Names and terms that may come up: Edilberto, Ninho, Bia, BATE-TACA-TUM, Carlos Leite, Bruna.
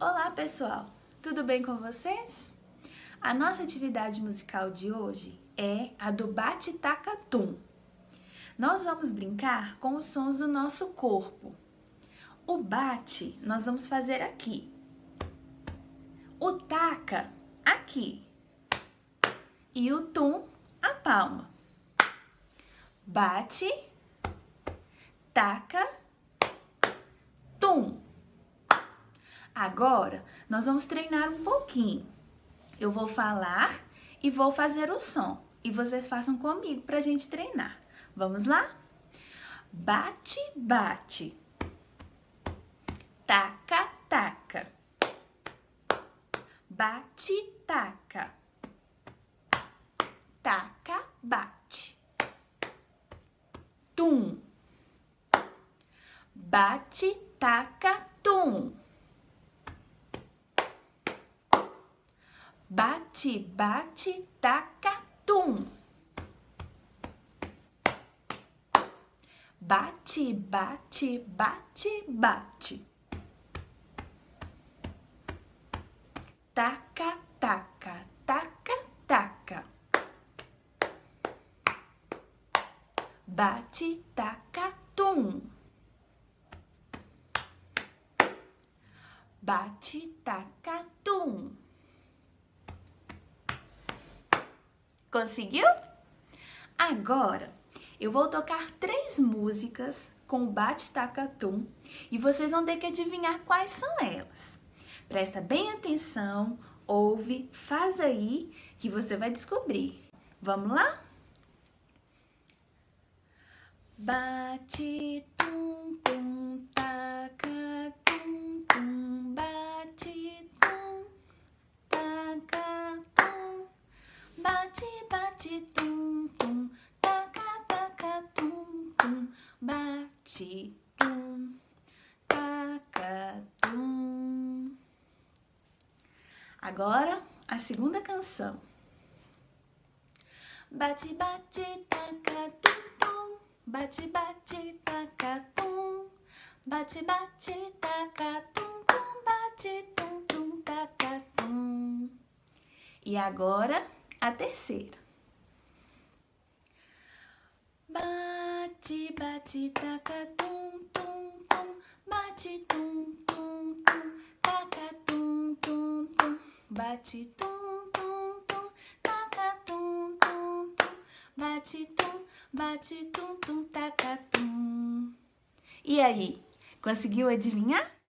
Olá pessoal, tudo bem com vocês? A nossa atividade musical de hoje é a do bate-taca-tum. Nós vamos brincar com os sons do nosso corpo. O bate nós vamos fazer aqui. O taca aqui. E o tum a palma. Bate, taca, tum. Agora, nós vamos treinar um pouquinho. Eu vou falar e vou fazer o som. E vocês façam comigo pra gente treinar. Vamos lá? Bate, bate. Taca, taca. Bate, taca. Taca, bate. Tum. Bate, taca, tum. Bate, bate, taca, tum. Bate, bate, bate, bate. Taca, taca, taca, taca. Bate, taca, tum. Bate, taca, tum. Conseguiu? Agora, eu vou tocar 3 músicas com o bate-taca-tum e vocês vão ter que adivinhar quais são elas. Presta bem atenção, ouve, faz aí que você vai descobrir. Vamos lá? Bate, tum, tum, taca, tum, tum, bate, tum, taca, tum, bate, bate, tum, tum, taca, taca, tum, tum, bate, tum, taca, tum. Agora, a segunda canção. Bate, bate, taca, tum, tum, bate, bate, taca, tum, bate, bate, taca, tum, tum, bate, tum, tum, taca, tum. E agora, a terceira. Bate, bate, taca, tum, tum, tum, bate, tum, tum, tum, taca, tum, tum, tum, bate, tum, tum, tum, taca, tum, tum, tum, bate, tum, tum, taca, tum. E aí, conseguiu adivinhar?